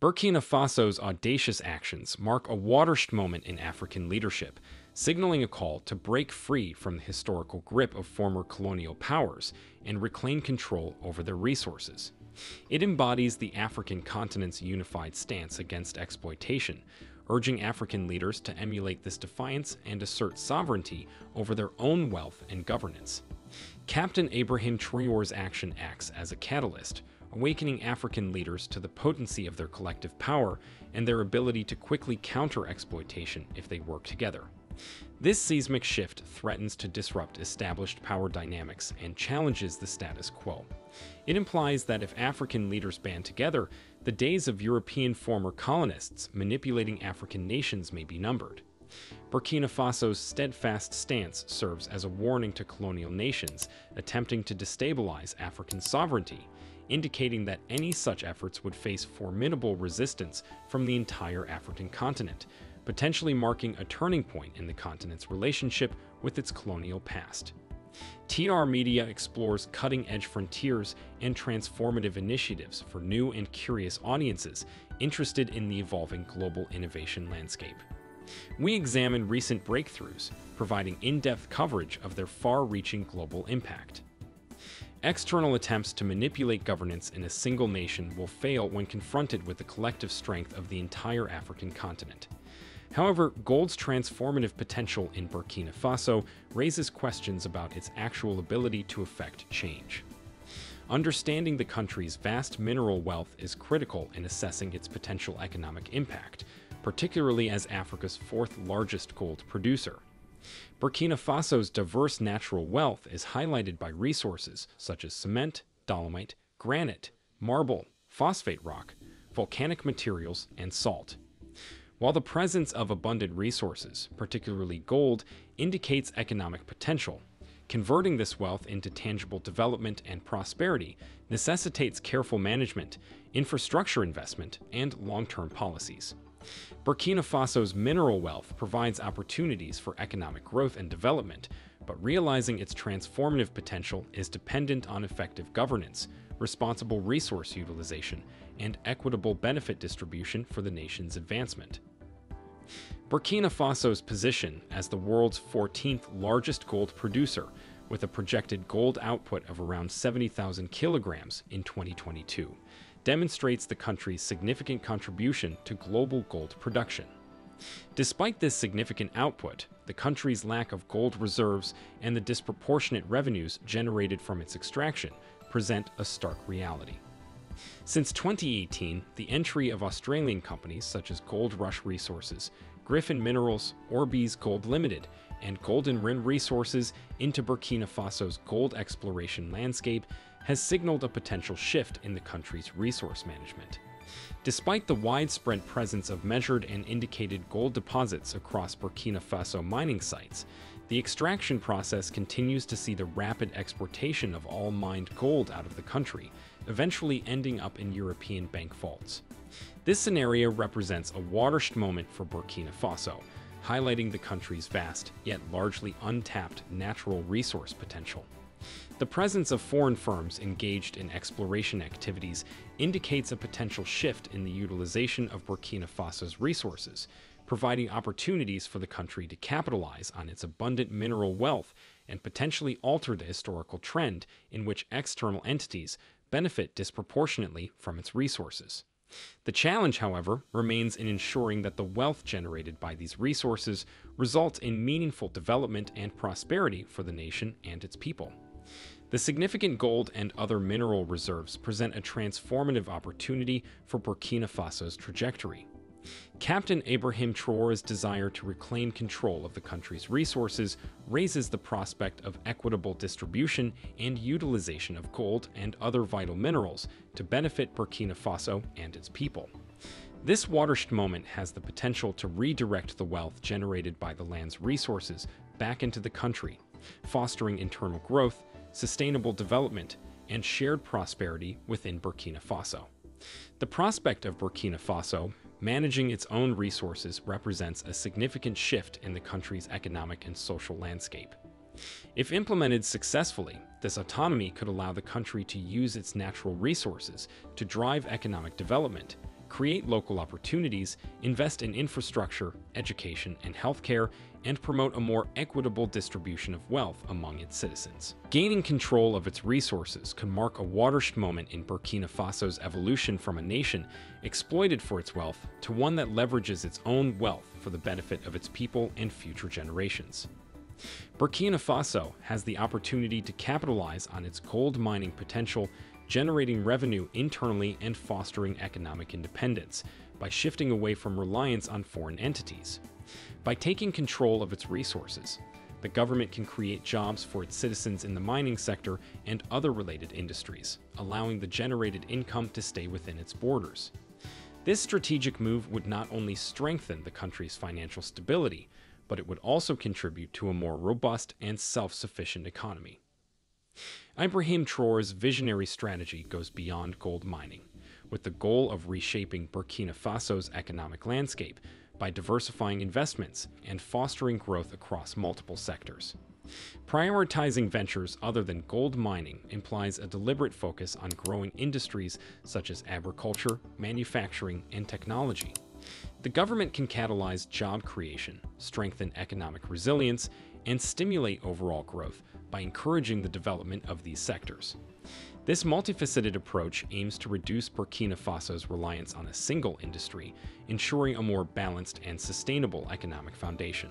Burkina Faso's audacious actions mark a watershed moment in African leadership, signaling a call to break free from the historical grip of former colonial powers and reclaim control over their resources. It embodies the African continent's unified stance against exploitation, urging African leaders to emulate this defiance and assert sovereignty over their own wealth and governance. Captain Ibrahim Traoré's action acts as a catalyst, awakening African leaders to the potency of their collective power and their ability to quickly counter exploitation if they work together. This seismic shift threatens to disrupt established power dynamics and challenges the status quo. It implies that if African leaders band together, the days of European former colonists manipulating African nations may be numbered. Burkina Faso's steadfast stance serves as a warning to colonial nations attempting to destabilize African sovereignty, indicating that any such efforts would face formidable resistance from the entire African continent, potentially marking a turning point in the continent's relationship with its colonial past. TR Media explores cutting-edge frontiers and transformative initiatives for new and curious audiences interested in the evolving global innovation landscape. We examine recent breakthroughs, providing in-depth coverage of their far-reaching global impact. External attempts to manipulate governance in a single nation will fail when confronted with the collective strength of the entire African continent. However, gold's transformative potential in Burkina Faso raises questions about its actual ability to effect change. Understanding the country's vast mineral wealth is critical in assessing its potential economic impact, particularly as Africa's fourth-largest gold producer. Burkina Faso's diverse natural wealth is highlighted by resources such as cement, dolomite, granite, marble, phosphate rock, volcanic materials, and salt. While the presence of abundant resources, particularly gold, indicates economic potential, converting this wealth into tangible development and prosperity necessitates careful management, infrastructure investment, and long-term policies. Burkina Faso's mineral wealth provides opportunities for economic growth and development, but realizing its transformative potential is dependent on effective governance, responsible resource utilization, and equitable benefit distribution for the nation's advancement. Burkina Faso's position as the world's 14th largest gold producer, with a projected gold output of around 70,000 kilograms in 2022, demonstrates the country's significant contribution to global gold production. Despite this significant output, the country's lack of gold reserves and the disproportionate revenues generated from its extraction present a stark reality. Since 2018, the entry of Australian companies such as Gold Rush Resources, Griffin Minerals, Orbeez Gold Limited, and Golden Rim Resources into Burkina Faso's gold exploration landscape has signaled a potential shift in the country's resource management. Despite the widespread presence of measured and indicated gold deposits across Burkina Faso mining sites, the extraction process continues to see the rapid exportation of all mined gold out of the country, eventually ending up in European bank vaults. This scenario represents a watershed moment for Burkina Faso, highlighting the country's vast, yet largely untapped, natural resource potential. The presence of foreign firms engaged in exploration activities indicates a potential shift in the utilization of Burkina Faso's resources, providing opportunities for the country to capitalize on its abundant mineral wealth and potentially alter the historical trend in which external entities benefit disproportionately from its resources. The challenge, however, remains in ensuring that the wealth generated by these resources results in meaningful development and prosperity for the nation and its people. The significant gold and other mineral reserves present a transformative opportunity for Burkina Faso's trajectory. Captain Ibrahim Traoré's desire to reclaim control of the country's resources raises the prospect of equitable distribution and utilization of gold and other vital minerals to benefit Burkina Faso and its people. This watershed moment has the potential to redirect the wealth generated by the land's resources back into the country, fostering internal growth, sustainable development, and shared prosperity within Burkina Faso. The prospect of Burkina Faso managing its own resources represents a significant shift in the country's economic and social landscape. If implemented successfully, this autonomy could allow the country to use its natural resources to drive economic development, create local opportunities, invest in infrastructure, education, and healthcare, and promote a more equitable distribution of wealth among its citizens. Gaining control of its resources could mark a watershed moment in Burkina Faso's evolution from a nation exploited for its wealth to one that leverages its own wealth for the benefit of its people and future generations. Burkina Faso has the opportunity to capitalize on its gold mining potential, generating revenue internally and fostering economic independence by shifting away from reliance on foreign entities. By taking control of its resources, the government can create jobs for its citizens in the mining sector and other related industries, allowing the generated income to stay within its borders. This strategic move would not only strengthen the country's financial stability, but it would also contribute to a more robust and self-sufficient economy. Ibrahim Traoré's visionary strategy goes beyond gold mining, with the goal of reshaping Burkina Faso's economic landscape by diversifying investments and fostering growth across multiple sectors. Prioritizing ventures other than gold mining implies a deliberate focus on growing industries such as agriculture, manufacturing, and technology. The government can catalyze job creation, strengthen economic resilience, and stimulate overall growth by encouraging the development of these sectors. This multifaceted approach aims to reduce Burkina Faso's reliance on a single industry, ensuring a more balanced and sustainable economic foundation.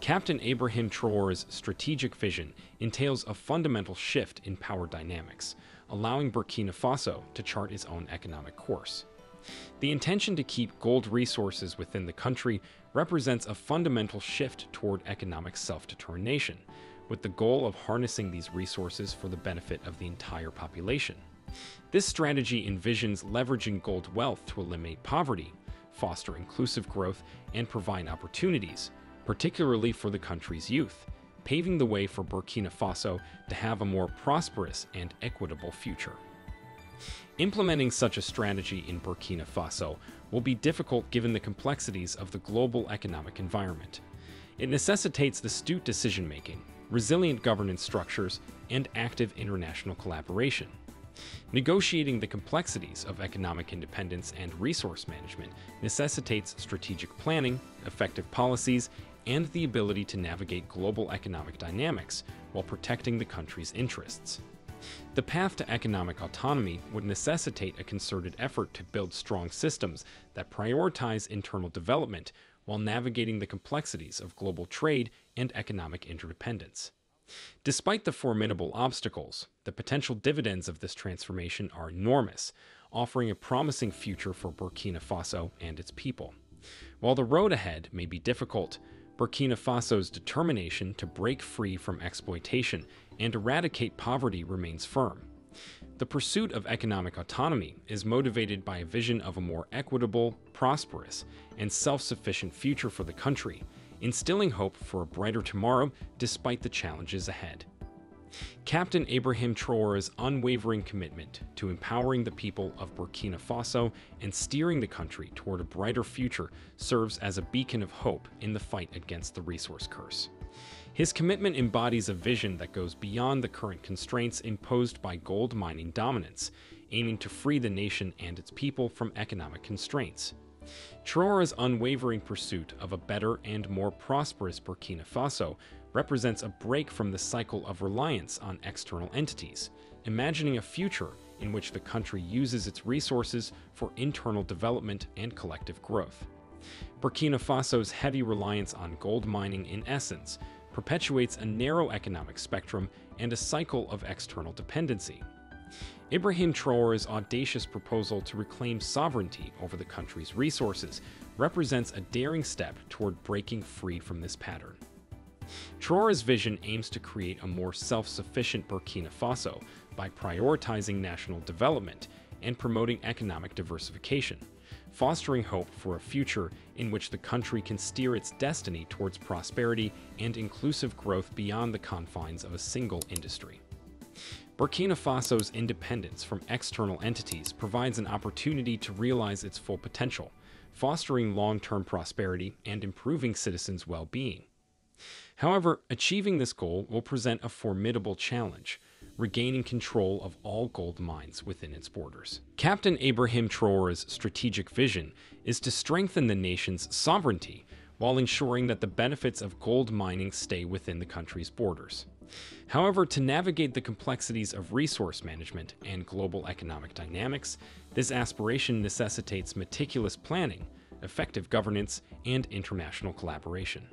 Captain Ibrahim Traoré's strategic vision entails a fundamental shift in power dynamics, allowing Burkina Faso to chart its own economic course. The intention to keep gold resources within the country represents a fundamental shift toward economic self-determination, with the goal of harnessing these resources for the benefit of the entire population. This strategy envisions leveraging gold wealth to eliminate poverty, foster inclusive growth, and provide opportunities, particularly for the country's youth, paving the way for Burkina Faso to have a more prosperous and equitable future. Implementing such a strategy in Burkina Faso will be difficult given the complexities of the global economic environment. It necessitates astute decision-making, resilient governance structures, and active international collaboration. Negotiating the complexities of economic independence and resource management necessitates strategic planning, effective policies, and the ability to navigate global economic dynamics while protecting the country's interests. The path to economic autonomy would necessitate a concerted effort to build strong systems that prioritize internal development while navigating the complexities of global trade and economic interdependence. Despite the formidable obstacles, the potential dividends of this transformation are enormous, offering a promising future for Burkina Faso and its people. While the road ahead may be difficult, Burkina Faso's determination to break free from exploitation and eradicate poverty remains firm. The pursuit of economic autonomy is motivated by a vision of a more equitable, prosperous, and self-sufficient future for the country, instilling hope for a brighter tomorrow despite the challenges ahead. Captain Ibrahim Traoré's unwavering commitment to empowering the people of Burkina Faso and steering the country toward a brighter future serves as a beacon of hope in the fight against the resource curse. His commitment embodies a vision that goes beyond the current constraints imposed by gold mining dominance, aiming to free the nation and its people from economic constraints. Traoré's unwavering pursuit of a better and more prosperous Burkina Faso represents a break from the cycle of reliance on external entities, imagining a future in which the country uses its resources for internal development and collective growth. Burkina Faso's heavy reliance on gold mining, in essence, perpetuates a narrow economic spectrum and a cycle of external dependency. Ibrahim Traoré's audacious proposal to reclaim sovereignty over the country's resources represents a daring step toward breaking free from this pattern. Traoré's vision aims to create a more self-sufficient Burkina Faso by prioritizing national development and promoting economic diversification, fostering hope for a future in which the country can steer its destiny towards prosperity and inclusive growth beyond the confines of a single industry. Burkina Faso's independence from external entities provides an opportunity to realize its full potential, fostering long-term prosperity and improving citizens' well-being. However, achieving this goal will present a formidable challenge, regaining control of all gold mines within its borders. Captain Ibrahim Traoré's strategic vision is to strengthen the nation's sovereignty while ensuring that the benefits of gold mining stay within the country's borders. However, to navigate the complexities of resource management and global economic dynamics, this aspiration necessitates meticulous planning, effective governance, and international collaboration.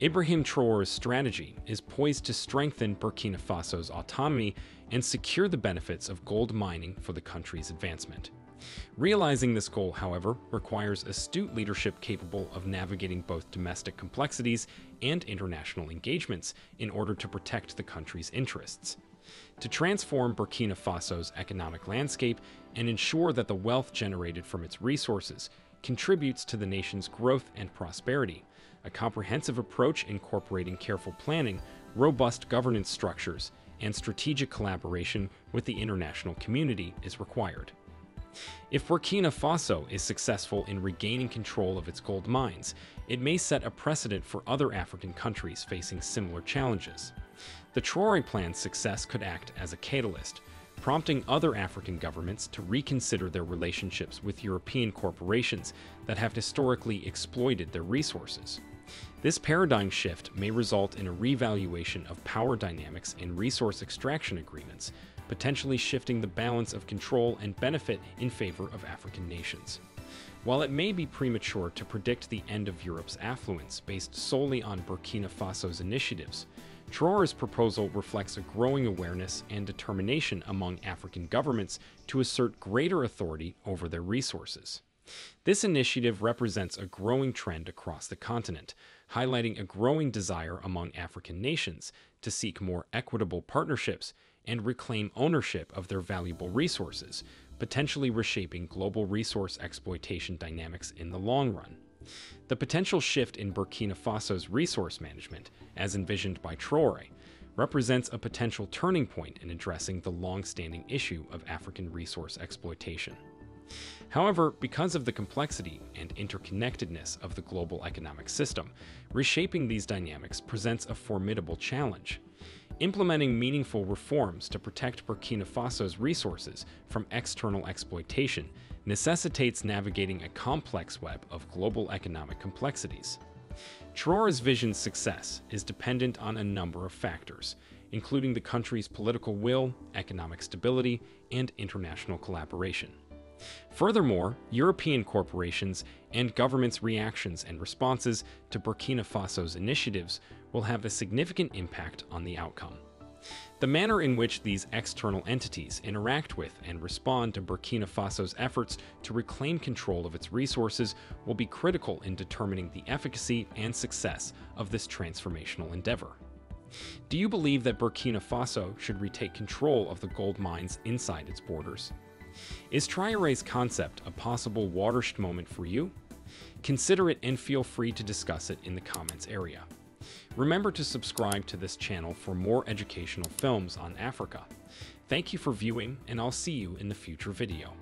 Ibrahim Traoré's strategy is poised to strengthen Burkina Faso's autonomy and secure the benefits of gold mining for the country's advancement. Realizing this goal, however, requires astute leadership capable of navigating both domestic complexities and international engagements in order to protect the country's interests. To transform Burkina Faso's economic landscape and ensure that the wealth generated from its resources contributes to the nation's growth and prosperity, a comprehensive approach incorporating careful planning, robust governance structures, and strategic collaboration with the international community is required. If Burkina Faso is successful in regaining control of its gold mines, it may set a precedent for other African countries facing similar challenges. The Traoré plan's success could act as a catalyst, prompting other African governments to reconsider their relationships with European corporations that have historically exploited their resources. This paradigm shift may result in a revaluation of power dynamics in resource extraction agreements, potentially shifting the balance of control and benefit in favor of African nations. While it may be premature to predict the end of Europe's affluence based solely on Burkina Faso's initiatives, Traoré's proposal reflects a growing awareness and determination among African governments to assert greater authority over their resources. This initiative represents a growing trend across the continent, highlighting a growing desire among African nations to seek more equitable partnerships and reclaim ownership of their valuable resources, potentially reshaping global resource exploitation dynamics in the long run. The potential shift in Burkina Faso's resource management, as envisioned by Traoré, represents a potential turning point in addressing the long-standing issue of African resource exploitation. However, because of the complexity and interconnectedness of the global economic system, reshaping these dynamics presents a formidable challenge. Implementing meaningful reforms to protect Burkina Faso's resources from external exploitation necessitates navigating a complex web of global economic complexities. Traoré's vision's success is dependent on a number of factors, including the country's political will, economic stability, and international collaboration. Furthermore, European corporations and governments' reactions and responses to Burkina Faso's initiatives will have a significant impact on the outcome. The manner in which these external entities interact with and respond to Burkina Faso's efforts to reclaim control of its resources will be critical in determining the efficacy and success of this transformational endeavor. Do you believe that Burkina Faso should retake control of the gold mines inside its borders? Is Traoré's concept a possible watershed moment for you? Consider it and feel free to discuss it in the comments area. Remember to subscribe to this channel for more educational films on Africa. Thank you for viewing, and I'll see you in the future video.